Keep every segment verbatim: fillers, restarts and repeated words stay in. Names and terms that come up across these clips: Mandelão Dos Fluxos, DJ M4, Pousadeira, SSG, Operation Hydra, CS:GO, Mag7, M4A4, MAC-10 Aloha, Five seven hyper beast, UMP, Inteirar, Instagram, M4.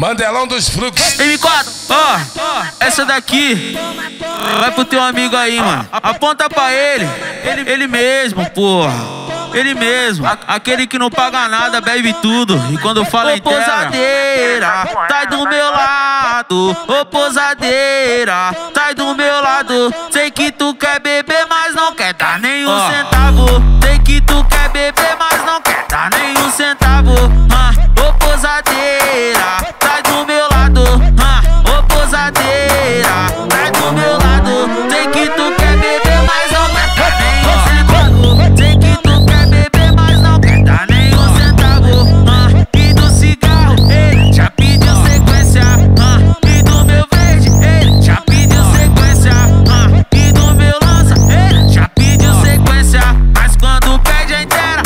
Mandelão dos Fluxos. M quatro, ó, oh, essa daqui vai pro teu amigo aí, mano. Aponta pra ele, ele, ele mesmo, porra. Ele mesmo, aquele que não paga nada, bebe tudo. E quando fala em pousadeira, sai do meu lado. Ô pousadeira, sai do meu lado. Sei que tu quer beber, mas não quer dar nenhum oh. centavo. Sei que tu quer beber, mas não quer dar nenhum centavo. Ah, ô pousadeira, sai do meu lado. Ah, ô pousadeira, sai do meu lado. Sei que tu quer beber, mas não quer dar nenhum centavo. Sei que tu quer beber, mas não quer dar nenhum centavo. Ah, e do cigarro, ele já pediu sequência. Ah, e do meu verde, ele já pediu sequência. Ah, e do meu lança, ele já pediu sequência. Mas quando pede a inteira,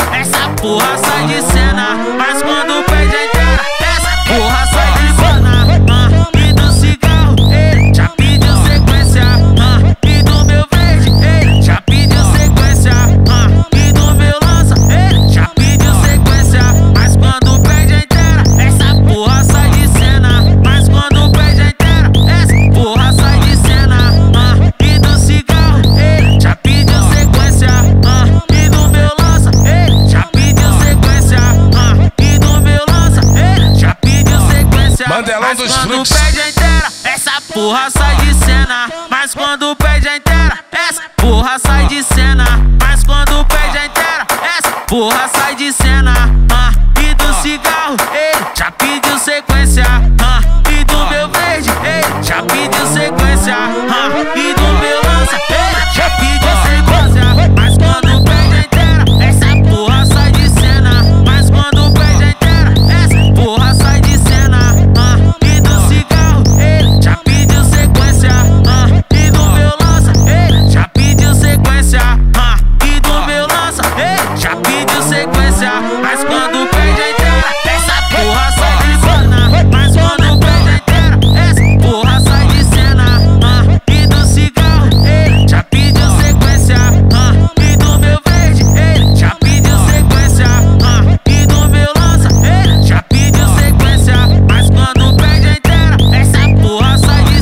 essa porra sai de cena. Mas quando pede a inteira, essa porra sai de cena. Ah, e do cigarro, ele já pediu sequência. Ah, e do meu verde, ele já pediu sequência. Ah, e do meu lança, ele já pediu sequência. Mas quando pede a inteira, essa porra sai de cena. Mas quando pede a inteira, essa porra sai de cena. Ah, e do cigarro, ele já pediu sequência. Ah, e do meu lança, ele já pediu sequência. Ah, e do meu lança, ele já pediu sequência. Mandelão dos Fluxos. Mas quando pede a inteira, essa porra sai de cena. Mas quando pede a inteira, essa porra sai de cena. Mas quando pede a inteira, essa porra sai de cena. Ah, e do cigarro, ele já pediu sequência. Ah, e do meu verde, ele já pediu sequência. Ah, e do meu lança, ele já pediu sequência. Mas quando pede a inteira, essa porra sai de cena.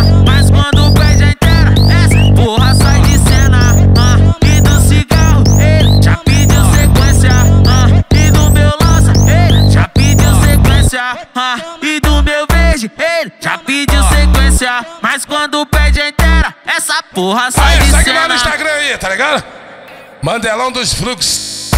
Mas quando pede a inteira, essa porra sai de cena. Ah, e do cigarro, ele já pediu sequência. Ah, e do meu lança, ele já pediu sequência. Ah, e do meu lança, ele já pediu sequência. Mas quando pede a inteira, essa porra sai de cena. Mas quando pede a inteira, essa porra sai de cena. Ah, e do cigarro, ele já pediu sequência. Ah, e do meu verde, ele já pediu sequência. Ah, e do meu lança, ele já pediu sequência. Mas quando pede a inteira, essa porra sai de cena. Mas quando pede a inteira, essa porra sai de cena. Ah, e do cigarro, ele já pediu sequência. Ah, e do meu lança, ele já pediu sequência. Ah, e do meu verde, ele já pediu sequência. Mas quando pede a inteira, essa porra sai de cena. Segue lá no Instagram aí, tá ligado? Mandelão dos Fluxos.